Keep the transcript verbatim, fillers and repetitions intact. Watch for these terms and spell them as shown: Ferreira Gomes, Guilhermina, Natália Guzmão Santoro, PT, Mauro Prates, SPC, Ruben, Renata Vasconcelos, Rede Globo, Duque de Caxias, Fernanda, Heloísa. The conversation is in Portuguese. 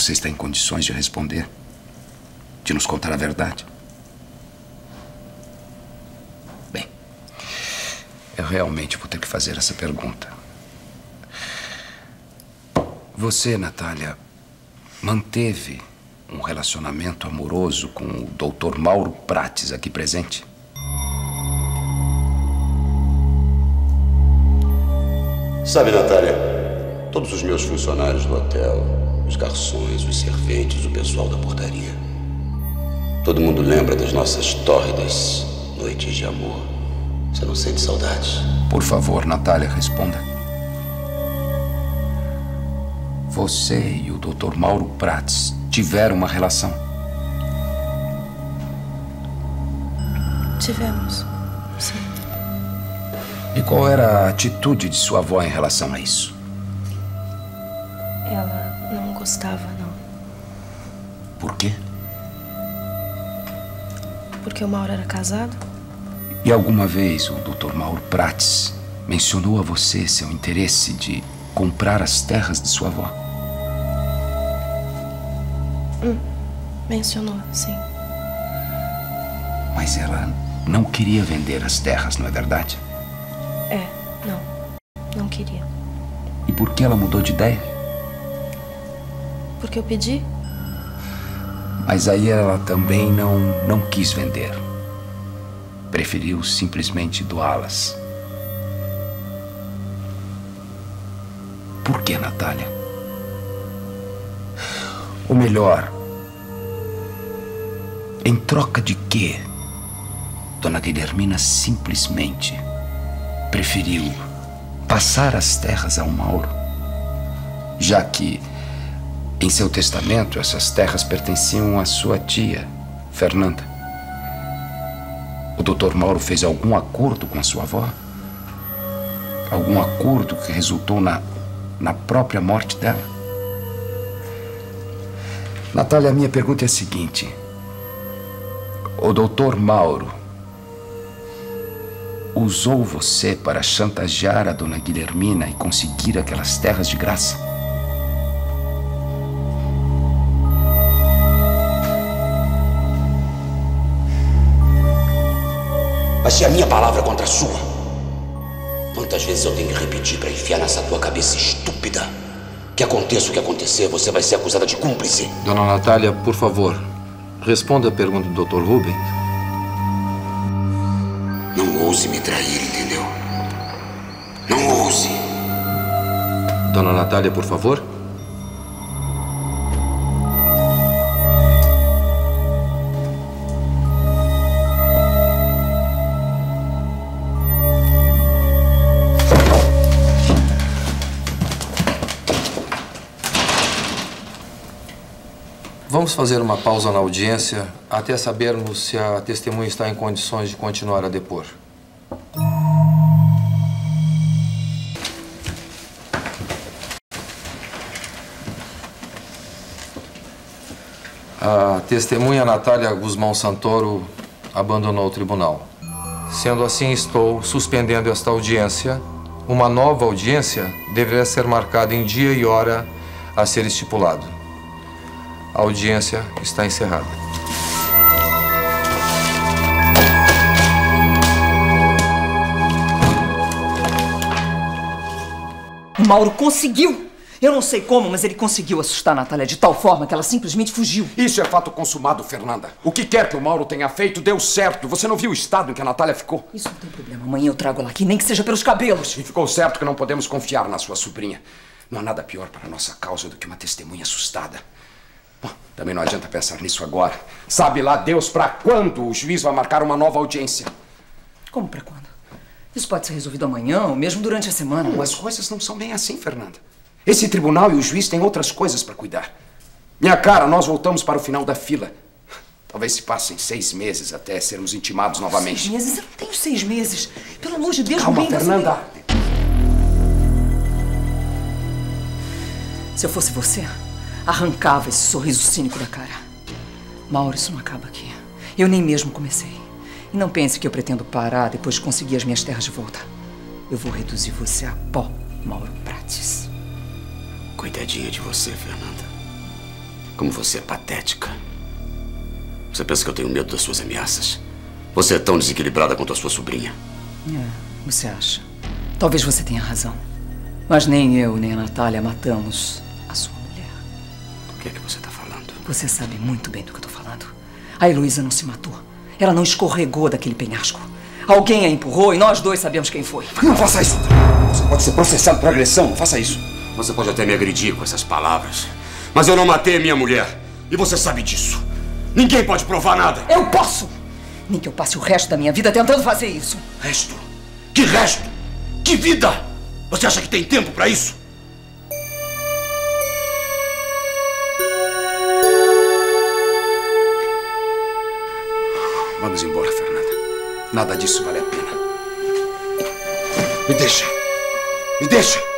Você está em condições de responder? De nos contar a verdade? Bem, eu realmente vou ter que fazer essa pergunta. Você, Natália, manteve um relacionamento amoroso com o doutor Mauro Prates aqui presente? Sabe, Natália, todos os meus funcionários do hotel, os garçons, os serventes, o pessoal da portaria, todo mundo lembra das nossas tórridas noites de amor. Você não sente saudades? Por favor, Natália, responda. Você e o doutor Mauro Prates tiveram uma relação? Tivemos, sim. E qual era a atitude de sua avó em relação a isso? Ela não gostava, não. Por quê? Porque o Mauro era casado. E alguma vez o doutor Mauro Prates mencionou a você seu interesse de comprar as terras de sua avó? Hum, mencionou, sim. Mas ela não queria vender as terras, não é verdade? É, não. Não queria. E por que ela mudou de ideia? Porque eu pedi. Mas aí ela também não, não quis vender. Preferiu simplesmente doá-las. Por que, Natália? Ou melhor, em troca de quê? Dona Guilhermina simplesmente preferiu passar as terras ao Mauro, já que em seu testamento essas terras pertenciam à sua tia, Fernanda. O doutor Mauro fez algum acordo com a sua avó? Algum acordo que resultou na, na própria morte dela? Natália, a minha pergunta é a seguinte. O doutor Mauro usou você para chantagear a dona Guilhermina e conseguir aquelas terras de graça? Vai ser a minha palavra contra a sua. Quantas vezes eu tenho que repetir para enfiar nessa tua cabeça estúpida que aconteça o que acontecer, você vai ser acusada de cúmplice? Dona Natália, por favor, responda a pergunta do doutor Ruben. Não ouse me trair, entendeu? Não ouse. Dona Natália, por favor. Vamos fazer uma pausa na audiência até sabermos se a testemunha está em condições de continuar a depor. A testemunha Natália Guzmão Santoro abandonou o tribunal. Sendo assim, estou suspendendo esta audiência. Uma nova audiência deverá ser marcada em dia e hora a ser estipulado. A audiência está encerrada. O Mauro conseguiu! Eu não sei como, mas ele conseguiu assustar a Natália de tal forma que ela simplesmente fugiu. Isso é fato consumado, Fernanda. O que quer que o Mauro tenha feito deu certo. Você não viu o estado em que a Natália ficou? Isso não tem problema. Amanhã eu trago ela aqui, nem que seja pelos cabelos. E ficou certo que não podemos confiar na sua sobrinha. Não há nada pior para a nossa causa do que uma testemunha assustada. Bom, também não adianta pensar nisso agora. Sabe lá Deus pra quando o juiz vai marcar uma nova audiência. Como pra quando? Isso pode ser resolvido amanhã ou mesmo durante a semana. Hum, mas as coisas não são bem assim, Fernanda. Esse tribunal e o juiz têm outras coisas pra cuidar. Minha cara, nós voltamos para o final da fila. Talvez se passem seis meses até sermos intimados novamente. Seis meses? Eu não tenho seis meses. Pelo amor de Deus, calma, Fernanda. Se eu fosse você, arrancava esse sorriso cínico da cara. Mauro, isso não acaba aqui. Eu nem mesmo comecei. E não pense que eu pretendo parar depois de conseguir as minhas terras de volta. Eu vou reduzir você a pó, Mauro Prates. Coitadinha de você, Fernanda. Como você é patética. Você pensa que eu tenho medo das suas ameaças? Você é tão desequilibrada quanto a sua sobrinha. É, você acha? Talvez você tenha razão. Mas nem eu, nem a Natália matamos a sua mulher. Do que é que você está falando? Você sabe muito bem do que eu estou falando. A Heloísa não se matou. Ela não escorregou daquele penhasco. Alguém a empurrou e nós dois sabemos quem foi. Não faça isso! Você pode ser processado por agressão, não faça isso. Você pode até me agredir com essas palavras, mas eu não matei a minha mulher. E você sabe disso. Ninguém pode provar nada. Eu posso! Nem que eu passe o resto da minha vida tentando fazer isso. Resto? Que resto? Que vida? Você acha que tem tempo pra isso? Vamos embora, Fernanda. Nada disso vale a pena. Me deixa. Me deixa.